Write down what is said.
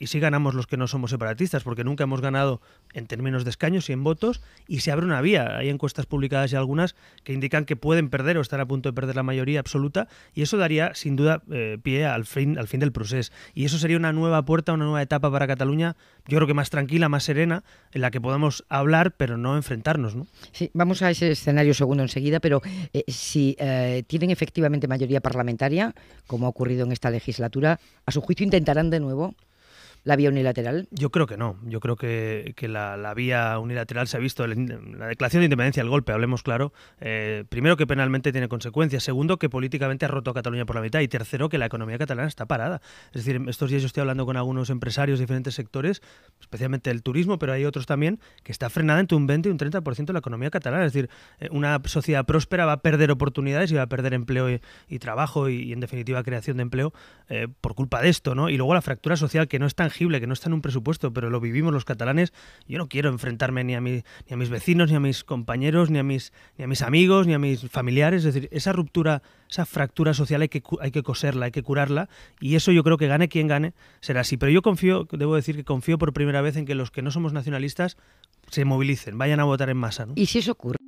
y sí ganamos los que no somos separatistas, porque nunca hemos ganado en términos de escaños y en votos, y se abre una vía. Hay encuestas publicadas y algunas que indican que pueden perder o estar a punto de perder la mayoría absoluta, y eso daría sin duda pie al fin del procés. Y eso sería una nueva puerta, una nueva etapa para Cataluña, yo creo que más tranquila, más serena, en la que podamos hablar pero no enfrentarnos, ¿no? Sí, vamos a ese escenario segundo enseguida, pero si tienen efectivamente mayoría parlamentaria, como ha ocurrido en esta legislatura, ¿a su juicio intentarán de nuevo la vía unilateral? Yo creo que no. Yo creo que la vía unilateral se ha visto. La declaración de independencia, el golpe, hablemos claro. Primero, que penalmente tiene consecuencias. Segundo, que políticamente ha roto a Cataluña por la mitad. Y tercero, que la economía catalana está parada. Es decir, estos días yo estoy hablando con algunos empresarios de diferentes sectores, especialmente el turismo, pero hay otros también, que está frenada entre un 20 y un 30% de la economía catalana. Es decir, una sociedad próspera va a perder oportunidades y va a perder empleo y trabajo y, en definitiva, creación de empleo por culpa de esto, ¿no? Y luego la fractura social, que no es tan que no está en un presupuesto, pero lo vivimos los catalanes. Yo no quiero enfrentarme ni a mis vecinos, ni a mis compañeros, ni a mis amigos, ni a mis familiares. Es decir, esa ruptura, esa fractura social hay que coserla, hay que curarla, y eso yo creo que gane quien gane será así. Pero yo confío, debo decir que confío por primera vez en que los que no somos nacionalistas se movilicen, vayan a votar en masa, ¿no? ¿Y si eso ocurre?